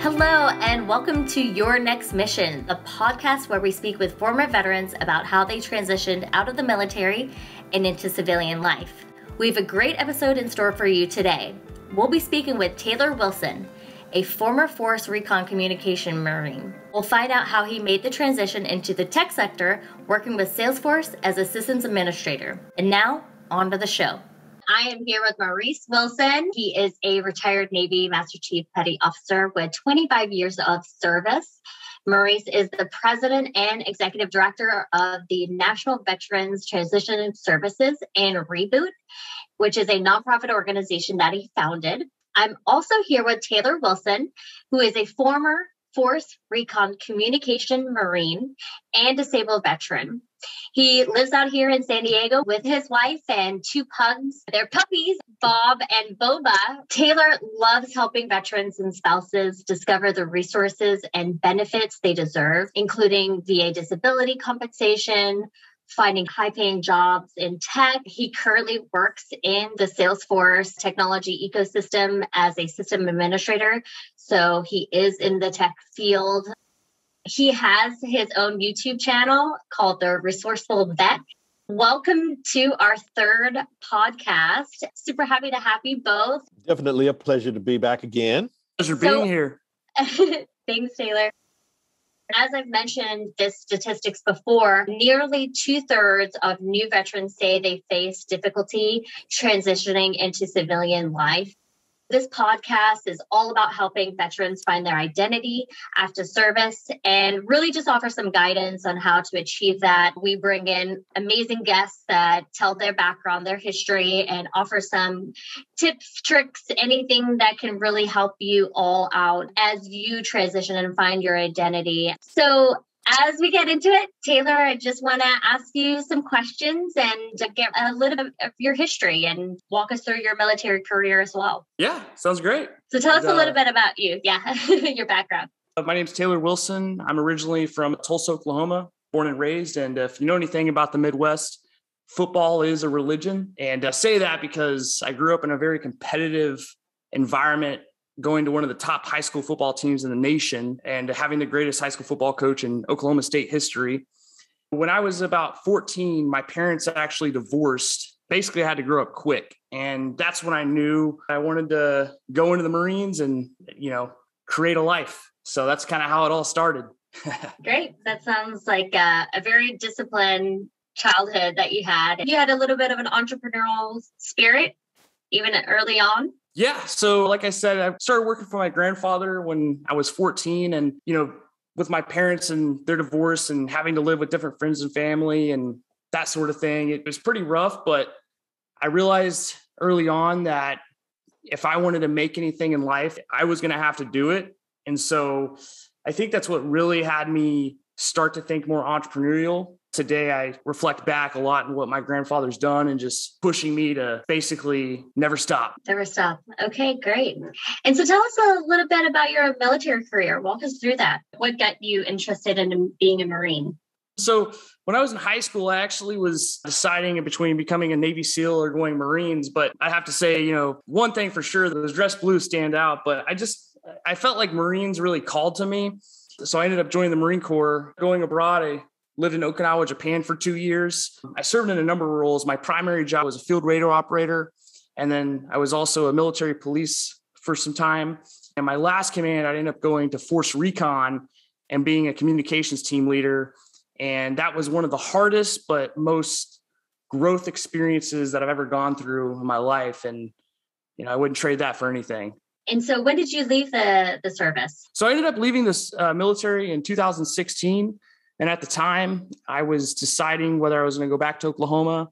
Hello, and welcome to Your Next Mission, the podcast where we speak with former veterans about how they transitioned out of the military and into civilian life. We have a great episode in store for you today. We'll be speaking with Taylor Wilson, a former Force Recon Communication Marine. We'll find out how he made the transition into the tech sector, working with Salesforce as a systems administrator. And now, on to the show. I am here with Maurice Wilson. He is a retired Navy Master Chief Petty Officer with 25 years of service. Maurice is the president and executive director of the National Veterans Transition Services and Reboot, which is a nonprofit organization that he founded. I'm also here with Taylor Wilson, who is a former Force Recon Communication Marine and disabled veteran. He lives out here in San Diego with his wife and two pugs, their puppies, Bob and Boba. Taylor loves helping veterans and spouses discover the resources and benefits they deserve, including VA disability compensation, finding high-paying jobs in tech. He currently works in the Salesforce technology ecosystem as a system administrator, so he is in the tech field. He has his own YouTube channel called The Resourceful Vet. Welcome to our third podcast. Super happy to have you both. Definitely a pleasure to be back again. Pleasure being here. Thanks, Taylor. As I've mentioned this statistics before, nearly 2/3 of new veterans say they face difficulty transitioning into civilian life. This podcast is all about helping veterans find their identity after service and really just offer some guidance on how to achieve that. We bring in amazing guests that tell their background, their history, and offer some tips, tricks, anything that can really help you all out as you transition and find your identity. So as we get into it, Taylor, I just want to ask you some questions and get a little bit of your history and walk us through your military career as well. Yeah, sounds great. So tell us a little bit about you. Yeah, your background. My name's Taylor Wilson. I'm originally from Tulsa, Oklahoma, born and raised. And if you know anything about the Midwest, football is a religion. And I say that because I grew up in a very competitive environment, going to one of the top high school football teams in the nation and having the greatest high school football coach in Oklahoma State history. When I was about 14, my parents actually divorced. Basically, I had to grow up quick. And that's when I knew I wanted to go into the Marines and, you know, create a life. So that's kind of how it all started. Great. That sounds like a very disciplined childhood that you had. You had a little bit of an entrepreneurial spirit, even early on. Yeah. So like I said, I started working for my grandfather when I was 14 and, you know, with my parents and their divorce and having to live with different friends and family and that sort of thing, it was pretty rough. But I realized early on that if I wanted to make anything in life, I was going to have to do it. And so I think that's what really had me start to think more entrepreneurial. Today, I reflect back a lot on what my grandfather's done and just pushing me to basically never stop. Never stop. Okay, great. And so tell us a little bit about your military career. Walk us through that. What got you interested in being a Marine? So when I was in high school, I actually was deciding between becoming a Navy SEAL or going Marines. But I have to say, you know, one thing for sure, those dress blues stand out. But I felt like Marines really called to me. So I ended up joining the Marine Corps, going abroad. I lived in Okinawa, Japan for 2 years. I served in a number of roles. My primary job was a field radar operator. And then I was also a military police for some time. And my last command, I ended up going to Force Recon and being a communications team leader. And that was one of the hardest, but most growth experiences that I've ever gone through in my life. And, you know, I wouldn't trade that for anything. And so when did you leave the service? So I ended up leaving this military in 2016. And at the time, I was deciding whether I was going to go back to Oklahoma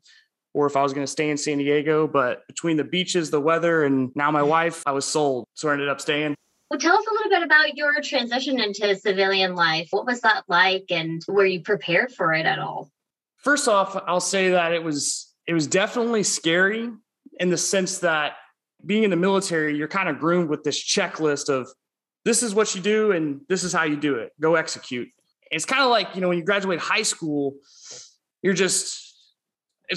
or if I was going to stay in San Diego. But between the beaches, the weather, and now my wife, I was sold. So I ended up staying. Well, tell us a little bit about your transition into civilian life. What was that like? And were you prepared for it at all? First off, I'll say that it was definitely scary in the sense that being in the military, you're kind of groomed with this checklist of this is what you do and this is how you do it. Go execute. It's kind of like, you know, when you graduate high school, it's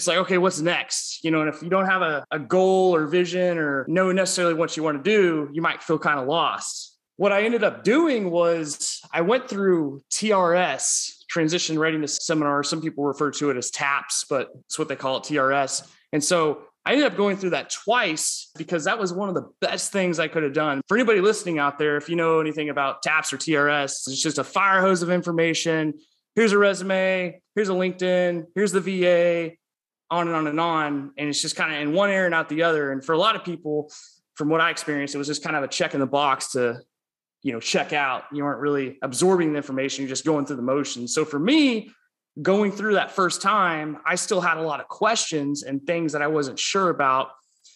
like, okay, what's next? You know, and if you don't have a goal or vision or know necessarily what you want to do, you might feel kind of lost. what I ended up doing was I went through TRS, Transition Readiness Seminar. Some people refer to it as TAPS, but it's what they call it, TRS. And so I ended up going through that twice because that was one of the best things I could have done. For anybody listening out there, if you know anything about TAPS or TRS, it's just a fire hose of information. Here's a resume, here's a LinkedIn, here's the VA, on and on and on. And it's just kind of in one ear and out the other. And for a lot of people, from what I experienced, it was just kind of a check in the box to, you know, check out. You aren't really absorbing the information. You're just going through the motions. So for me, going through that first time, I still had a lot of questions and things that I wasn't sure about.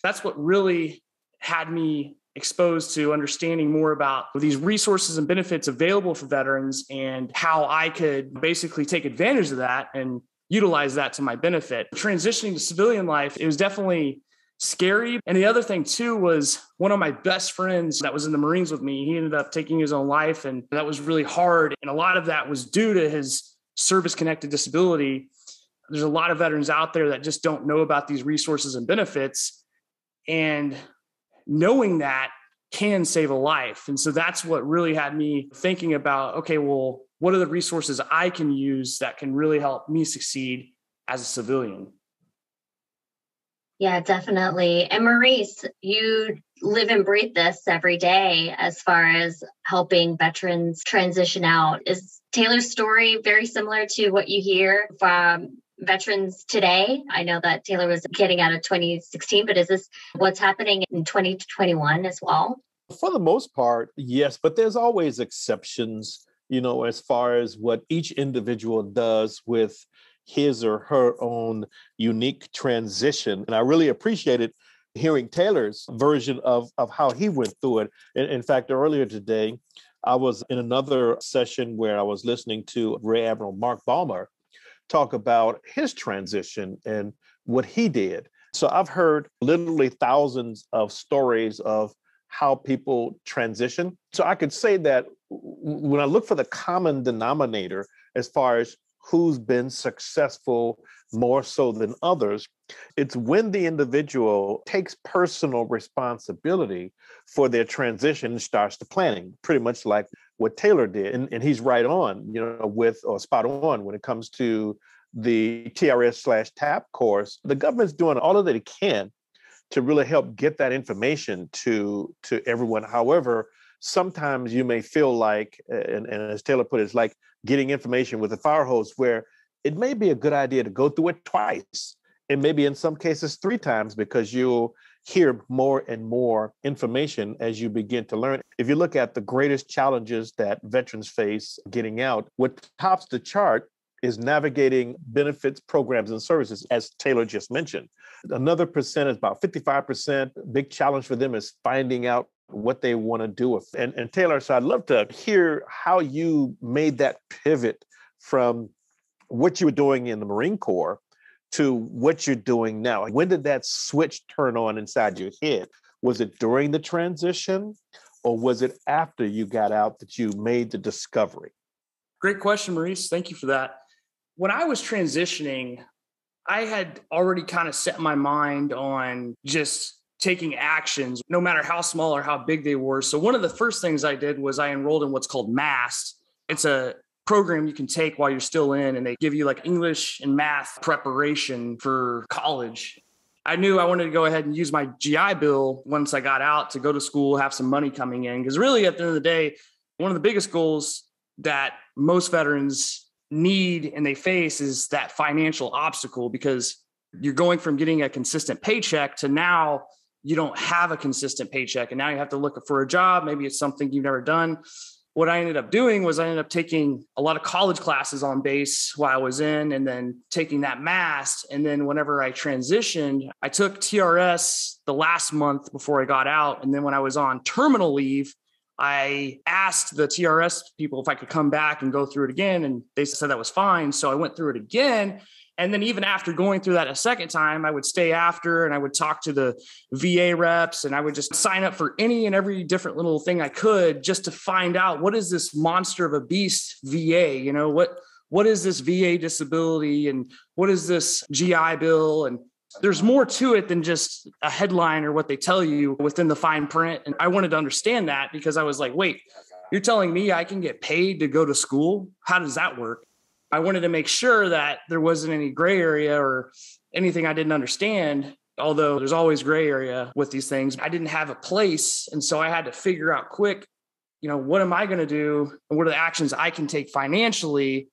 That's what really had me exposed to understanding more about these resources and benefits available for veterans and how I could basically take advantage of that and utilize that to my benefit. Transitioning to civilian life, it was definitely scary. And the other thing too was one of my best friends that was in the Marines with me, he ended up taking his own life, and that was really hard. And a lot of that was due to his service-connected disability. There's a lot of veterans out there that just don't know about these resources and benefits, and knowing that can save a life. And so that's what really had me thinking about, okay, well, what are the resources I can use that can really help me succeed as a civilian? Yeah, definitely. And Maurice, you live and breathe this every day as far as helping veterans transition out. Is Taylor's story very similar to what you hear from veterans today? I know that Taylor was getting out of 2016, but is this what's happening in 2021 as well? For the most part, yes, but there's always exceptions, you know, as far as what each individual does with his or her own unique transition. And I really appreciated hearing Taylor's version of how he went through it. In fact, earlier today, I was in another session where I was listening to Rear Admiral Mark Ballmer talk about his transition and what he did. So I've heard literally thousands of stories of how people transition. So I could say that when I look for the common denominator as far as who's been successful more so than others, it's when the individual takes personal responsibility for their transition and starts the planning, pretty much like what Taylor did. And he's right on, you know, with or spot on when it comes to the TRS/TAP course. The government's doing all that it can to really help get that information to everyone. However, sometimes you may feel like, and as Taylor put it, it's like getting information with a fire hose, where it may be a good idea to go through it twice, and maybe in some cases 3 times, because you'll hear more and more information as you begin to learn. If you look at the greatest challenges that veterans face getting out, what tops the chart is navigating benefits, programs, and services, as Taylor just mentioned. Another percent is about 55%. Big challenge for them is finding out what they want to do with. And Taylor, so I'd love to hear how you made that pivot from what you were doing in the Marine Corps to what you're doing now. When did that switch turn on inside your head? Was it during the transition, or was it after you got out that you made the discovery? Great question, Maurice. Thank you for that. When I was transitioning, I had already kind of set my mind on just taking actions, no matter how small or how big they were. So one of the first things I did was I enrolled in what's called MAST. It's a program you can take while you're still in, and they give you like English and math preparation for college. I knew I wanted to go ahead and use my GI Bill once I got out to go to school, have some money coming in. Because really, at the end of the day, one of the biggest goals that most veterans need and they face is that financial obstacle, because you're going from getting a consistent paycheck to now you don't have a consistent paycheck, and now you have to look for a job. Maybe it's something you've never done. What I ended up doing was I ended up taking a lot of college classes on base while I was in, and then taking that MAST. And then whenever I transitioned, I took TRS the last month before I got out. And then when I was on terminal leave, I asked the TRS people if I could come back and go through it again. And they said that was fine. So I went through it again. And then even after going through that a second time, I would stay after and I would talk to the VA reps, and I would just sign up for any and every different little thing I could just to find out, what is this monster of a beast VA? You know, what is this VA disability, and what is this GI Bill? And There's more to it than just a headline or what they tell you within the fine print. And I wanted to understand that because I was like, wait, you're telling me I can get paid to go to school? How does that work? I wanted to make sure that there wasn't any gray area or anything I didn't understand, although there's always gray area with these things. I didn't have a place. And so I had to figure out quick, what am I going to do? And what are the actions I can take financially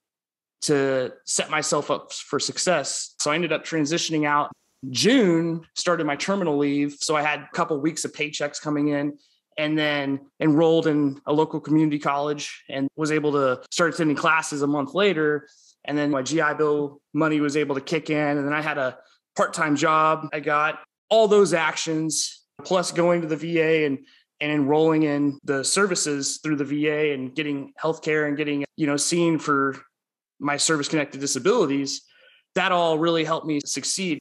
to set myself up for success? So I ended up transitioning out. June started my terminal leave. So I had a couple of weeks of paychecks coming in, and then enrolled in a local community college and was able to start attending classes a month later. And then my GI Bill money was able to kick in. And then I had a part-time job. I got all those actions, plus going to the VA and enrolling in the services through the VA and getting healthcare and getting, seen for my service-connected disabilities. That all really helped me succeed.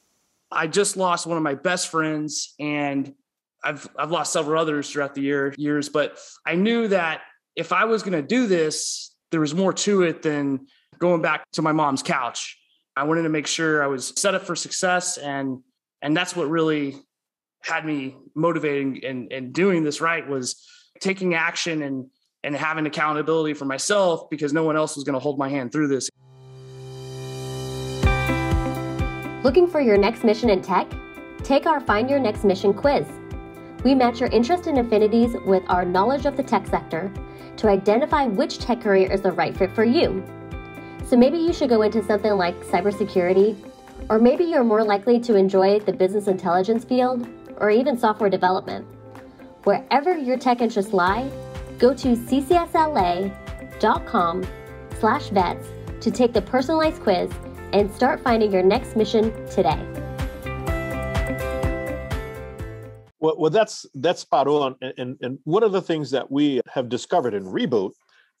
I just lost one of my best friends, and I've lost several others throughout the years, but I knew that if I was going to do this, there was more to it than going back to my mom's couch. I wanted to make sure I was set up for success, and that's what really had me motivated and doing this right, was taking action and having accountability for myself, because no one else was going to hold my hand through this. Looking for your next mission in tech? Take our Find Your Next Mission quiz. We match your interest and affinities with our knowledge of the tech sector to identify which tech career is the right fit for you. So maybe you should go into something like cybersecurity, or maybe you're more likely to enjoy the business intelligence field, or even software development. Wherever your tech interests lie, go to ccsla.com/vets to take the personalized quiz and start finding your next mission today. Well, that's spot on. And one of the things that we have discovered in Reboot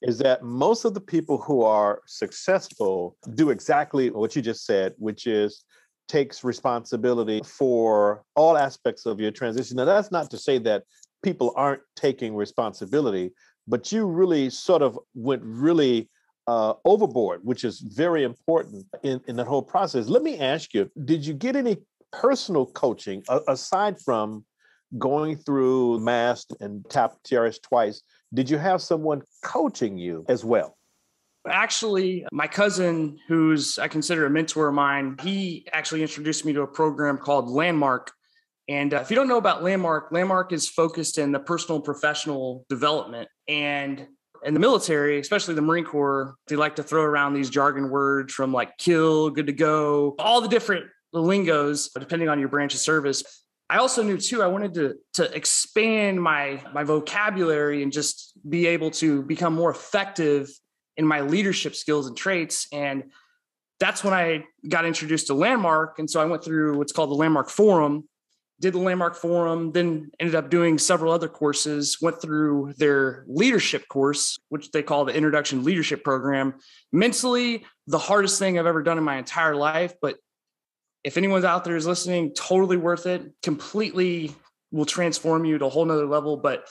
is that most of the people who are successful do exactly what you just said, which is takes responsibility for all aspects of your transition. Now, that's not to say that people aren't taking responsibility, but you really sort of went really overboard, which is very important in the whole process. Let me ask you, did you get any personal coaching aside from going through MAST and TRS twice? Did you have someone coaching you as well? Actually, my cousin, who's I consider a mentor of mine, he actually introduced me to a program called Landmark. And if you don't know about Landmark, Landmark is focused in the personal and professional development. And in the military, especially the Marine Corps, they like to throw around these jargon words from like kill, good to go, all the different lingos, depending on your branch of service. I also knew too, I wanted to expand my vocabulary and just be able to become more effective in my leadership skills and traits. And that's when I got introduced to Landmark. And so I went through what's called the Landmark Forum, did the Landmark Forum, then ended up doing several other courses, went through their leadership course, which they call the Introduction Leadership Program. Mentally, the hardest thing I've ever done in my entire life, but if anyone's out there is listening, totally worth it, completely will transform you to a whole nother level. But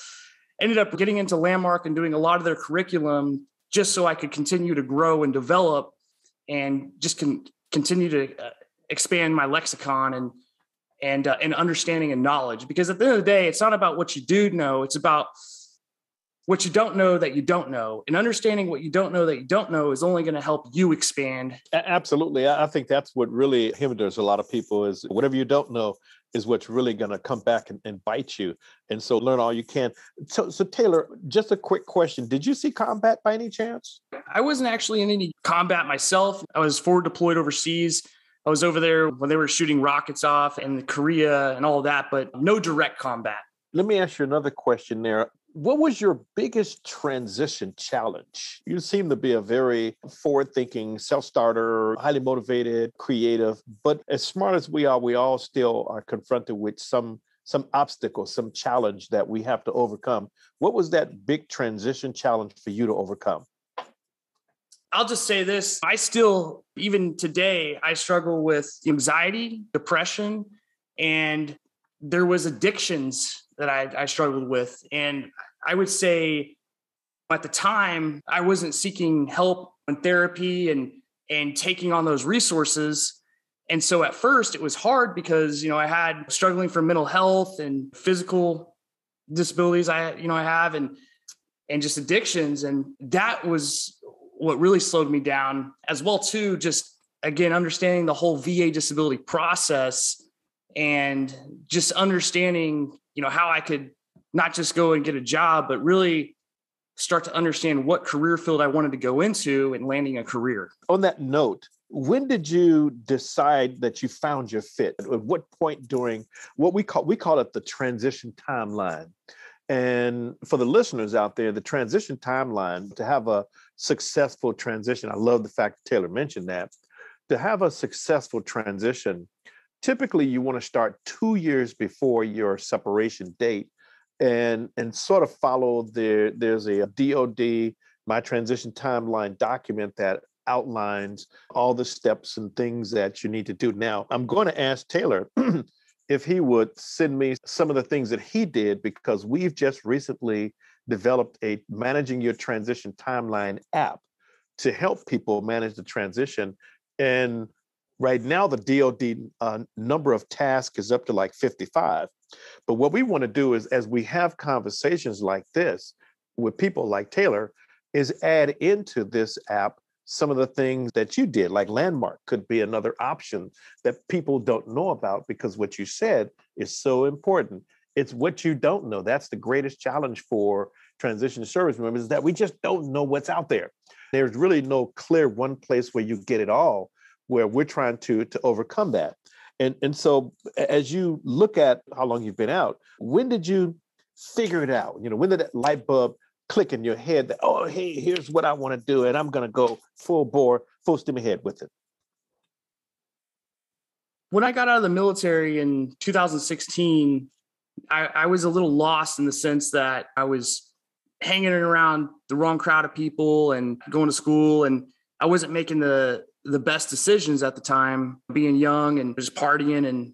ended up getting into Landmark and doing a lot of their curriculum just so I could continue to grow and develop and just continue to expand my lexicon and understanding and knowledge. Because at the end of the day, it's not about what you do know. It's about what you don't know that you don't know. And understanding what you don't know that you don't know is only going to help you expand. Absolutely. I think that's what really hinders a lot of people, is whatever you don't know is what's really going to come back and bite you. And so learn all you can. So Taylor, just a quick question. Did you see combat by any chance? I wasn't actually in any combat myself. I was forward deployed overseas. I was over there when they were shooting rockets off in Korea and all that, but no direct combat. Let me ask you another question there. What was your biggest transition challenge? You seem to be a very forward-thinking, self-starter, highly motivated, creative, but as smart as we are, we all still are confronted with some obstacle, some challenge that we have to overcome. What was that big transition challenge for you to overcome? I'll just say this. I still, even today, I struggle with anxiety, depression, and there was addictions that I struggled with. And I would say at the time, I wasn't seeking help and therapy and taking on those resources. And so at first it was hard because, I had struggling for mental health and physical disabilities I have and just addictions. And that was what really slowed me down as well too, just again, understanding the whole VA disability process and just understanding, how I could not just go and get a job, but really start to understand what career field I wanted to go into and landing a career. On that note, when did you decide that you found your fit? At what point during what we call it the transition timeline? And for the listeners out there, the transition timeline, to have a successful transition, I love the fact that Taylor mentioned that, to have a successful transition, typically you want to start 2 years before your separation date and sort of follow there's a DOD, My Transition Timeline document that outlines all the steps and things that you need to do. Now, I'm going to ask Taylor if he would send me some of the things that he did, because we've just recently developed a Managing Your Transition Timeline app to help people manage the transition. And right now, the DOD number of tasks is up to like 55. But what we want to do is, as we have conversations like this with people like Taylor, is add into this app some of the things that you did, like Landmark could be another option that people don't know about, because what you said is so important. It's what you don't know. That's the greatest challenge for transition service members, is that we just don't know what's out there. There's really no clear one place where you get it all, where we're trying to overcome that. And so as you look at how long you've been out, when did you figure it out? When did that light bulb click in your head that, oh, hey, here's what I want to do, and I'm going to go full bore, full steam ahead with it? When I got out of the military in 2016, I was a little lost in the sense that I was hanging around the wrong crowd of people and going to school, and I wasn't making the best decisions at the time, being young and just partying and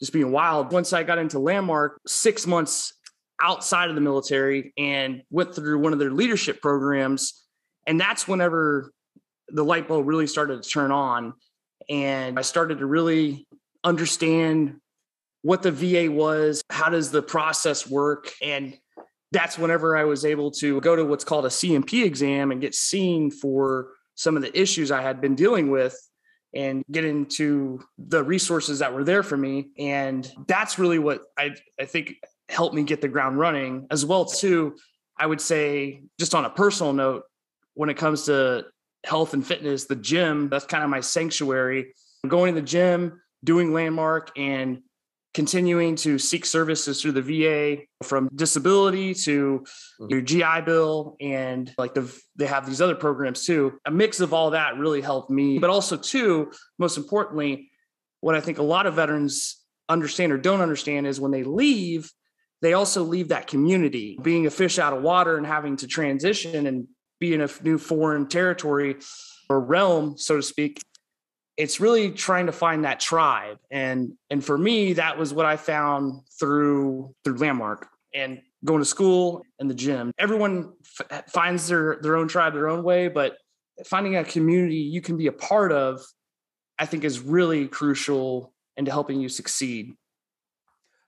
just being wild. Once I got into Landmark, 6 months outside of the military, and went through one of their leadership programs. And that's whenever the light bulb really started to turn on. And I started to really understand what the VA was, how does the process work? And that's whenever I was able to go to what's called a CMP exam and get seen for some of the issues I had been dealing with and get into the resources that were there for me. And that's really what I think helped me get the ground running as well too. I would say, just on a personal note, when it comes to health and fitness, the gym, that's kind of my sanctuary. Going to the gym, doing Landmark, and continuing to seek services through the VA, from disability to your GI Bill, and like they have these other programs too. A mix of all that really helped me. But also too, most importantly, what I think a lot of veterans understand or don't understand is when they leave, they also leave that community. Being a fish out of water and having to transition and be in a new foreign territory or realm, so to speak, it's really trying to find that tribe. And for me, that was what I found through Landmark and going to school and the gym. Everyone finds their own tribe, their own way, but finding a community you can be a part of, I think, is really crucial into helping you succeed.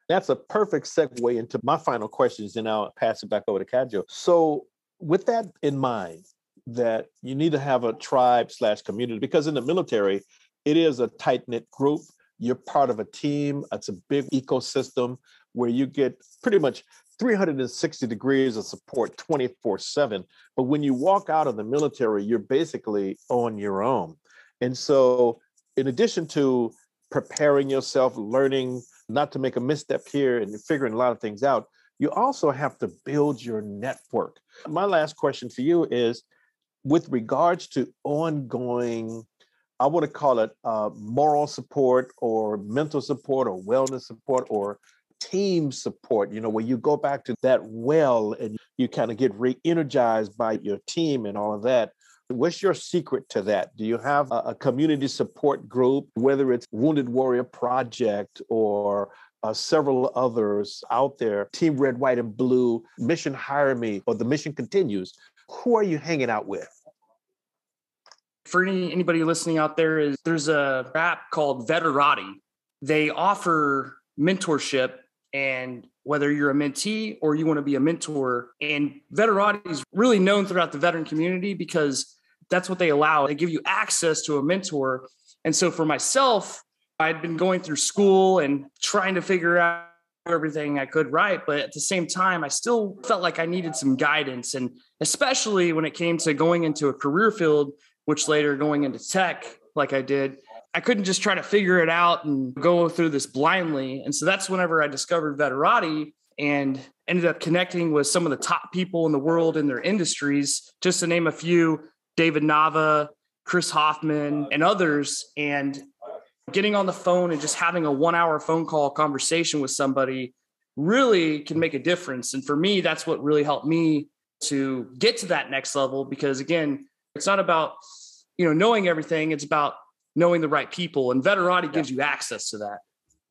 That's a perfect segue into my final questions, and I'll pass it back over to Kajo. So with that in mind, that you need to have a tribe/community, because in the military, it is a tight-knit group. You're part of a team. It's a big ecosystem where you get pretty much 360 degrees of support 24/7. But when you walk out of the military, you're basically on your own. And so in addition to preparing yourself, learning not to make a misstep here and figuring a lot of things out, you also have to build your network. My last question for you is, with regards to ongoing, I want to call it moral support or mental support or wellness support or team support, where you go back to that well and you kind of get re-energized by your team and all of that. What's your secret to that? Do you have a community support group, whether it's Wounded Warrior Project or several others out there, Team Red, White and Blue, Mission Hire Me, or The Mission Continues? Who are you hanging out with? For anybody listening out there, is there's a app called Veterati. They offer mentorship, and whether you're a mentee or you want to be a mentor. And Veterati is really known throughout the veteran community because that's what they allow. They give you access to a mentor. And so for myself, I'd been going through school and trying to figure out everything I could write. But at the same time, I still felt like I needed some guidance. And especially when it came to going into a career field, which later going into tech, like I did, I couldn't just try to figure it out and go through this blindly. And so that's whenever I discovered Veterati and ended up connecting with some of the top people in the world in their industries, just to name a few, David Nava, Chris Hoffman, and others. And getting on the phone and just having a 1-hour phone call conversation with somebody really can make a difference. And for me, that's what really helped me to get to that next level. Because again, it's not about, knowing everything. It's about knowing the right people. And Veterati gives you access to that.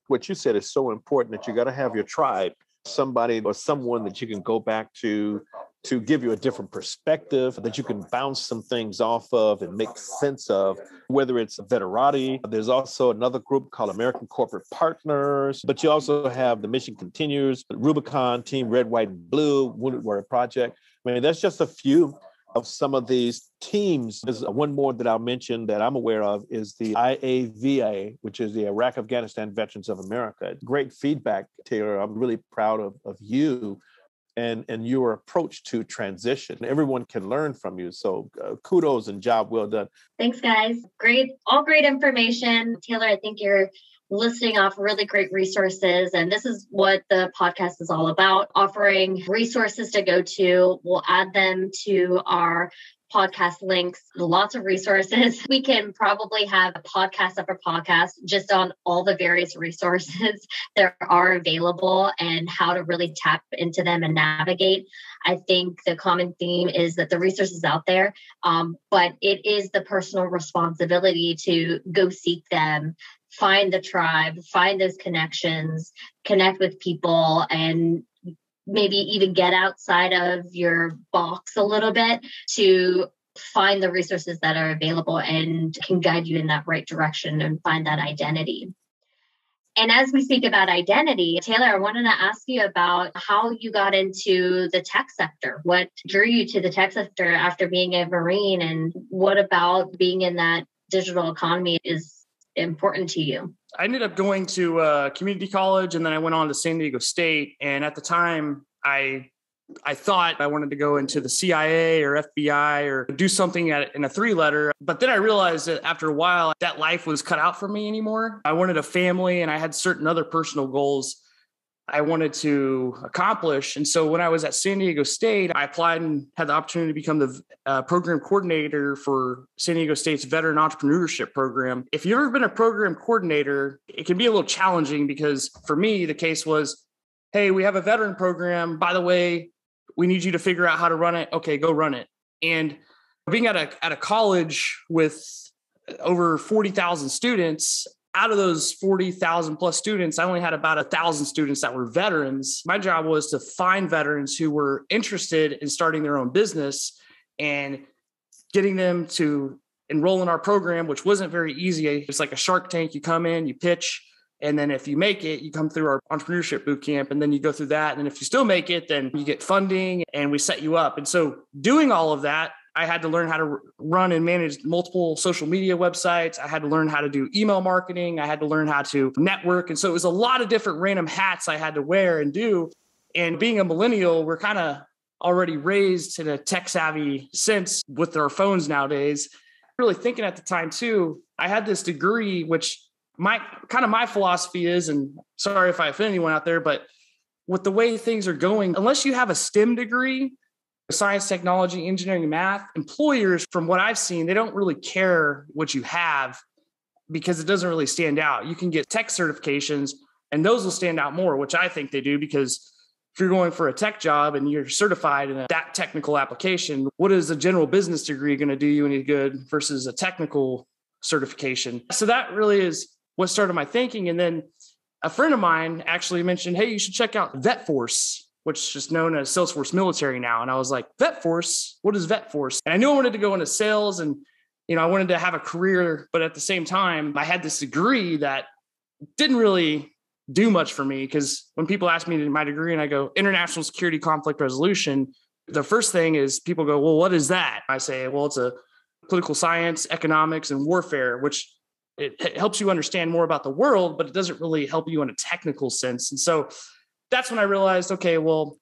What you said is so important, that you got to have your tribe, somebody or someone that you can go back to give you a different perspective that you can bounce some things off of and make sense of, whether it's Veterati. There's also another group called American Corporate Partners, but you also have the Mission Continues, Rubicon, Team Red, White and Blue, Wounded Warrior Project. I mean, that's just a few of some of these teams. There's one more that I'll mention that I'm aware of is the IAVA, which is the Iraq Afghanistan Veterans of America. Great feedback, Taylor. I'm really proud of you and your approach to transition. Everyone can learn from you. So kudos and job well done. Thanks, guys. Great. All great information. Taylor, I think you're listing off really great resources. And this is what the podcast is all about, offering resources to go to. We'll add them to our podcast links, lots of resources. We can probably have a podcast after podcast just on all the various resources that are available and how to really tap into them and navigate. I think the common theme is that the resource is out there, but it is the personal responsibility to go seek them, find the tribe, find those connections, connect with people, and maybe even get outside of your box a little bit to find the resources that are available and can guide you in that right direction and find that identity. And as we speak about identity, Taylor, I wanted to ask you about how you got into the tech sector. What drew you to the tech sector after being a Marine, and what about being in that digital economy is important to you? I ended up going to community college, and then I went on to San Diego State. And at the time, I thought I wanted to go into the CIA or FBI or do something in a 3-letter. But then I realized that after a while, that life was cut out for me anymore. I wanted a family, and I had certain other personal goals I wanted to accomplish. And so when I was at San Diego State, I applied and had the opportunity to become the program coordinator for San Diego State's Veteran Entrepreneurship Program. If you've ever been a program coordinator, it can be a little challenging, because for me, the case was, hey, we have a veteran program. By the way, we need you to figure out how to run it. Okay, go run it. And being at a college with over 40,000 students, out of those 40,000 plus students, I only had about 1,000 students that were veterans. My job was to find veterans who were interested in starting their own business and getting them to enroll in our program, which wasn't very easy. It's like a Shark Tank. You come in, you pitch, and then if you make it, you come through our entrepreneurship boot camp, and then you go through that. And if you still make it, then you get funding and we set you up. And so doing all of that, I had to learn how to run and manage multiple social media websites. I had to learn how to do email marketing. I had to learn how to network. And so it was a lot of different random hats I had to wear and do. And being a millennial, we're kind of already raised in a tech savvy sense with our phones nowadays. Really thinking at the time too, I had this degree, which my philosophy is, and sorry if I offend anyone out there, but with the way things are going, unless you have a STEM degree, science, technology, engineering, math, employers, from what I've seen, they don't really care what you have because it doesn't really stand out. You can get tech certifications and those will stand out more, which I think they do, because if you're going for a tech job and you're certified in that technical application, what is a general business degree going to do you any good versus a technical certification? So that really is what started my thinking. And then a friend of mine actually mentioned, hey, you should check out Vetforce, which is just known as Salesforce Military now. And I was like, Vetforce? What is Vetforce? And I knew I wanted to go into sales, and you know, I wanted to have a career, but at the same time, I had this degree that didn't really do much for me. Because when people ask me my degree and I go international security conflict resolution, the first thing is people go, well, what is that? I say, well, it's a political science, economics, and warfare, which it helps you understand more about the world, but it doesn't really help you in a technical sense. And so that's when I realized, okay, well,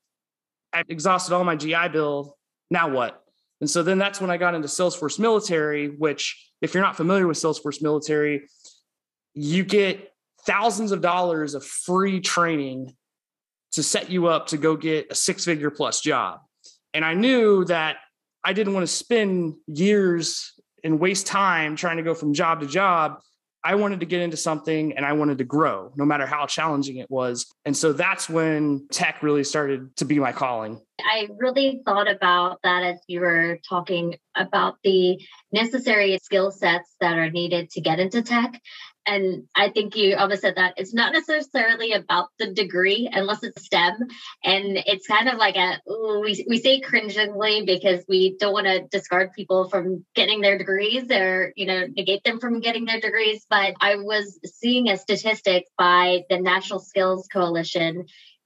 I've exhausted all my GI Bill. Now what? And so then that's when I got into Salesforce Military, which if you're not familiar with Salesforce Military, you get thousands of dollars of free training to set you up to go get a 6-figure plus job. And I knew that I didn't want to spend years and waste time trying to go from job to job. I wanted to get into something and I wanted to grow, no matter how challenging it was. And so that's when tech really started to be my calling. I really thought about that as you were talking about the necessary skill sets that are needed to get into tech. And I think you almost said that it's not necessarily about the degree unless it's STEM. And it's kind of like we say cringingly because we don't want to discard people from getting their degrees or, you know, negate them from getting their degrees. But I was seeing a statistic by the National Skills Coalition,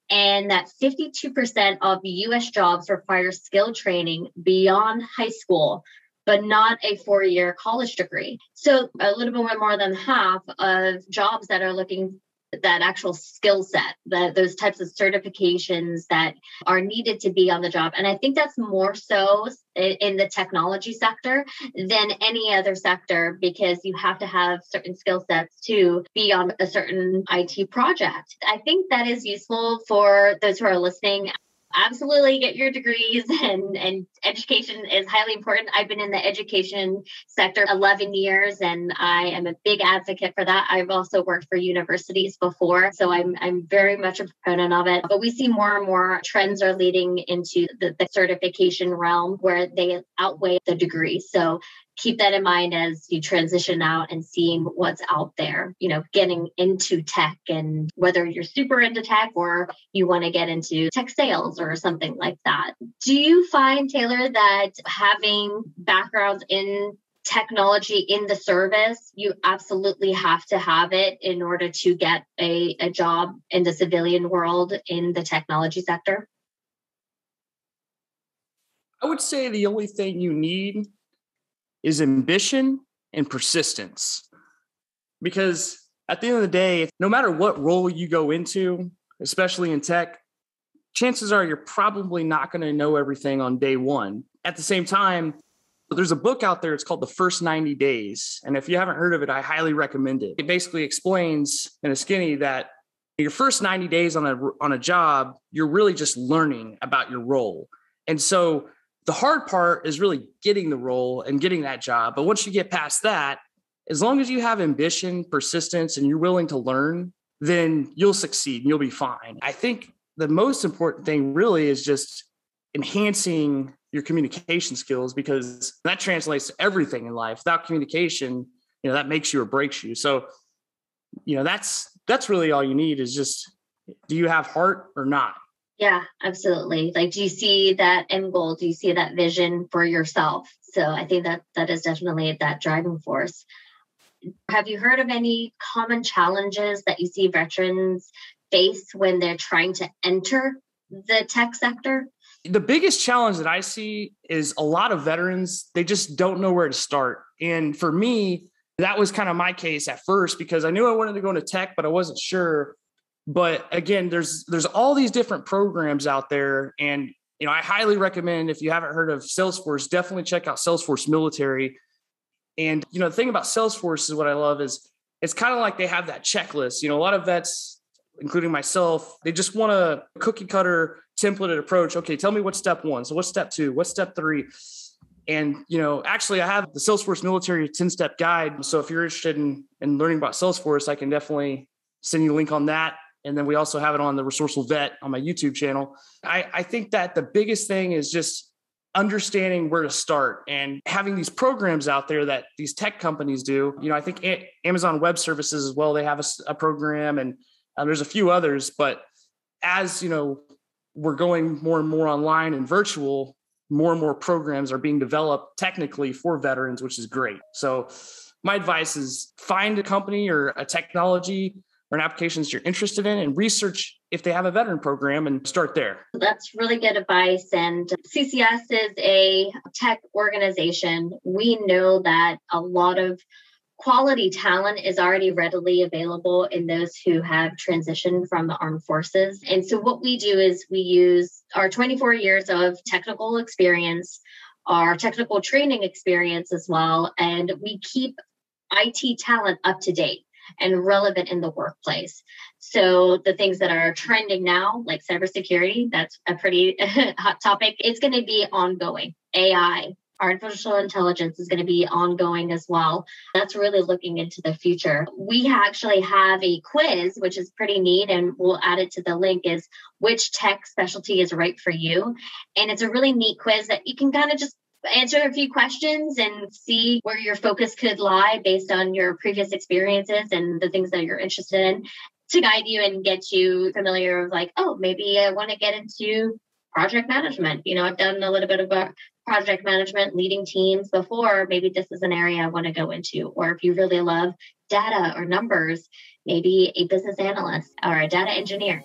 and that 52% of U.S. jobs require skill training beyond high school, but not a 4-year college degree. So a little bit more than half of jobs that are looking at that actual skill set, those types of certifications that are needed to be on the job. And I think that's more so in the technology sector than any other sector, because you have to have certain skill sets to be on a certain IT project. I think that is useful for those who are listening. Absolutely get your degrees, and education is highly important. I've been in the education sector 11 years and I am a big advocate for that. I've also worked for universities before, so I'm very much a proponent of it. But we see more and more trends are leading into the certification realm where they outweigh the degree. So keep that in mind as you transition out and seeing what's out there, you know, getting into tech, and whether you're super into tech or you want to get into tech sales or something like that. Do you find, Taylor, that having backgrounds in technology in the service, you absolutely have to have it in order to get a job in the civilian world in the technology sector? I would say the only thing you need is ambition and persistence. Because at the end of the day, no matter what role you go into, especially in tech, chances are you're probably not going to know everything on day one. At the same time, there's a book out there, it's called The First 90 Days. And if you haven't heard of it, I highly recommend it. It basically explains in a skinny that your first 90 days on a job, you're really just learning about your role. And so the hard part is really getting the role and getting that job. But once you get past that, as long as you have ambition, persistence, and you're willing to learn, then you'll succeed and you'll be fine. I think the most important thing really is just enhancing your communication skills, because that translates to everything in life. Without communication, you know, that makes you or breaks you. So, you know, that's really all you need is just, do you have heart or not? Yeah, absolutely. Like, do you see that end goal? Do you see that vision for yourself? So I think that is definitely that driving force. Have you heard of any common challenges that you see veterans face when they're trying to enter the tech sector? The biggest challenge that I see is a lot of veterans, they just don't know where to start. And for me, that was kind of my case at first, because I knew I wanted to go into tech, but I wasn't sure. But again, there's all these different programs out there. And, you know, I highly recommend, if you haven't heard of Salesforce, definitely check out Salesforce Military. And, you know, the thing about Salesforce is what I love is it's kind of like they have that checklist. You know, a lot of vets, including myself, they just want a cookie cutter templated approach. Okay, tell me what's step one. So what's step two? What's step three? And, you know, actually I have the Salesforce Military 10-step guide. So if you're interested in learning about Salesforce, I can definitely send you a link on that. And then we also have it on The Resourceful Vet on my YouTube channel. I think that the biggest thing is just understanding where to start and having these programs out there that these tech companies do. You know, I think Amazon Web Services as well, they have a program, and there's a few others. But as, you know, we're going more and more online and virtual, more and more programs are being developed technically for veterans, which is great. So my advice is find a company or a technology or an application that you're interested in and research if they have a veteran program and start there. That's really good advice. And CCS is a tech organization. We know that a lot of quality talent is already readily available in those who have transitioned from the armed forces. And so what we do is we use our 24 years of technical experience, our technical training experience as well, and we keep IT talent up to date and relevant in the workplace. So the things that are trending now, like cybersecurity, that's a pretty hot topic. It's going to be ongoing. AI, artificial intelligence is going to be ongoing as well. That's really looking into the future. We actually have a quiz, which is pretty neat, and we'll add it to the link, is which tech specialty is right for you. And it's a really neat quiz that you can kind of just answer a few questions and see where your focus could lie based on your previous experiences and the things that you're interested in, to guide you and get you familiar with, like, oh, maybe I want to get into project management. You know, I've done a little bit of project management, leading teams before. Maybe this is an area I want to go into. Or if you really love data or numbers, maybe a business analyst or a data engineer.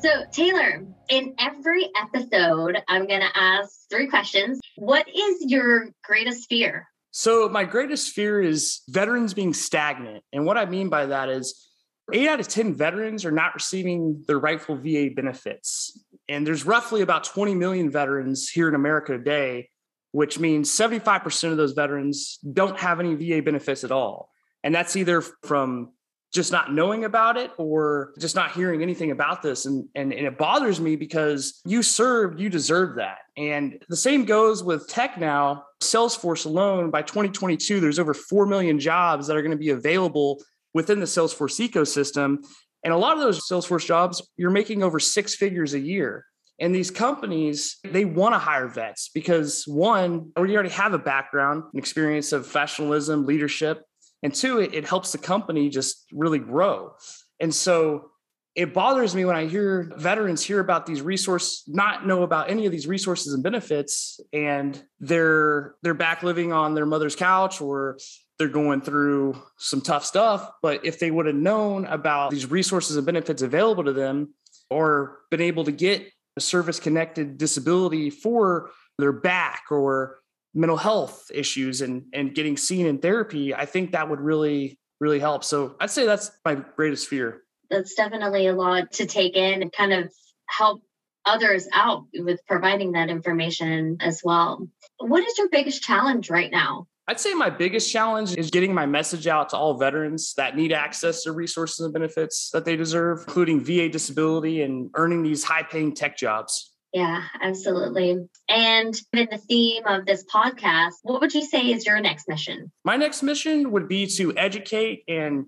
So Taylor, in every episode, I'm going to ask three questions. What is your greatest fear? So my greatest fear is veterans being stagnant. And what I mean by that is 8 out of 10 veterans are not receiving their rightful VA benefits. And there's roughly about 20 million veterans here in America today, which means 75% of those veterans don't have any VA benefits at all. And that's either from just not knowing about it or just not hearing anything about this. And it bothers me because you served, you deserve that. And the same goes with tech now. Salesforce alone, by 2022, there's over 4 million jobs that are going to be available within the Salesforce ecosystem. And a lot of those Salesforce jobs, you're making over 6 figures a year. And these companies, they want to hire vets because one, we already have a background and experience of professionalism, leadership. And two, it helps the company just really grow. And so it bothers me when I hear veterans hear about these resources, not know about any of these resources and benefits, and they're back living on their mother's couch or they're going through some tough stuff. But if they would have known about these resources and benefits available to them or been able to get a service-connected disability for their back or mental health issues and getting seen in therapy, I think that would really, really help. So I'd say that's my greatest fear. That's definitely a lot to take in and kind of help others out with providing that information as well. What is your biggest challenge right now? I'd say my biggest challenge is getting my message out to all veterans that need access to resources and benefits that they deserve, including VA disability and earning these high-paying tech jobs. Yeah, absolutely. And in the theme of this podcast, what would you say is your next mission? My next mission would be to educate and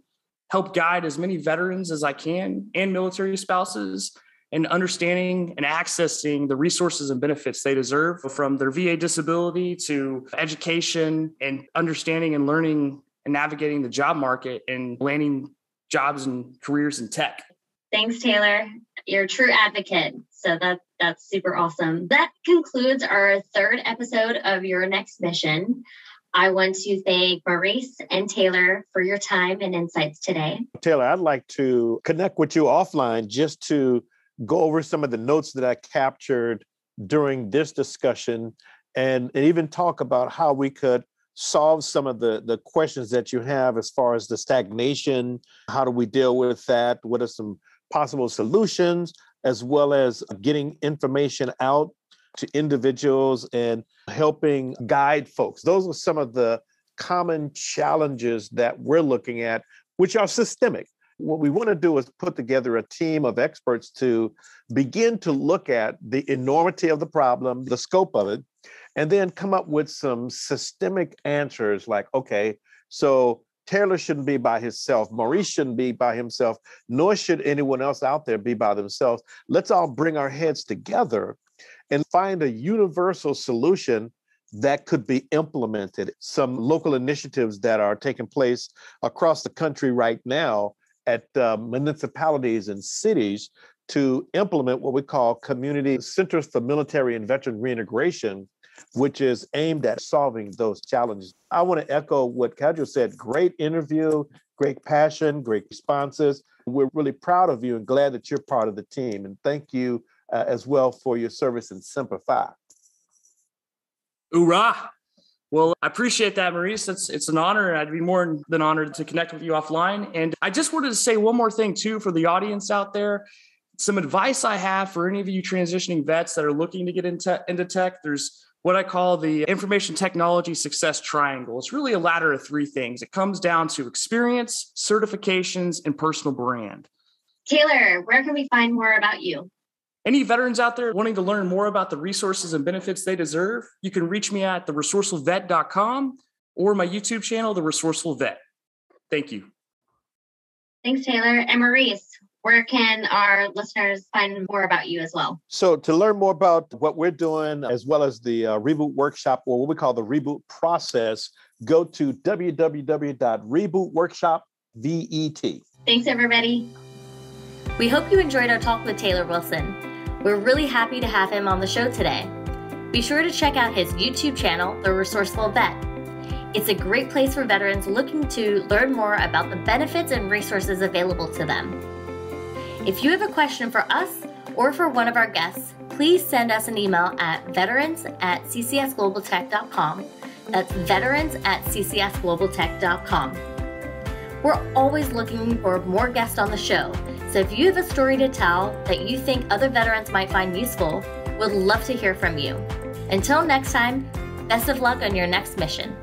help guide as many veterans as I can and military spouses in understanding and accessing the resources and benefits they deserve, from their VA disability to education and understanding and learning and navigating the job market and landing jobs and careers in tech. Thanks, Taylor. You're a true advocate. So that's super awesome. That concludes our third episode of Your Next Mission. I want to thank Maurice and Taylor for your time and insights today. Taylor, I'd like to connect with you offline just to go over some of the notes that I captured during this discussion and even talk about how we could solve some of the questions that you have as far as the stagnation. How do we deal with that? What are some possible solutions, as well as getting information out to individuals and helping guide folks. Those are some of the common challenges that we're looking at, which are systemic. What we want to do is put together a team of experts to begin to look at the enormity of the problem, the scope of it, and then come up with some systemic answers like, okay, so Taylor shouldn't be by himself. Maurice shouldn't be by himself, nor should anyone else out there be by themselves. Let's all bring our heads together and find a universal solution that could be implemented. Some local initiatives that are taking place across the country right now at municipalities and cities to implement what we call Community Centers for Military and Veteran Reintegration, which is aimed at solving those challenges. I want to echo what Kadra said. Great interview, great passion, great responses. We're really proud of you and glad that you're part of the team. And thank you as well for your service and Semper Fi. Hoorah! Well, I appreciate that, Maurice. It's an honor, and I'd be more than honored to connect with you offline. And I just wanted to say one more thing, too, for the audience out there. Some advice I have for any of you transitioning vets that are looking to get into tech. There's what I call the information technology success triangle. It's really a ladder of three things. It comes down to experience, certifications, and personal brand. Taylor, where can we find more about you? Any veterans out there wanting to learn more about the resources and benefits they deserve, you can reach me at theresourcefulvet.com or my YouTube channel, The Resourceful Vet. Thank you. Thanks, Taylor. And Maurice, where can our listeners find more about you as well? So to learn more about what we're doing, as well as the Reboot Workshop, or what we call the Reboot process, go to www.rebootworkshop.vet. Thanks, everybody. We hope you enjoyed our talk with Taylor Wilson. We're really happy to have him on the show today. Be sure to check out his YouTube channel, The Resourceful Vet. It's a great place for veterans looking to learn more about the benefits and resources available to them. If you have a question for us or for one of our guests, please send us an email at veterans@ccsglobaltech.com. That's veterans@ccsglobaltech.com. We're always looking for more guests on the show, so if you have a story to tell that you think other veterans might find useful, we'd love to hear from you. Until next time, best of luck on your next mission.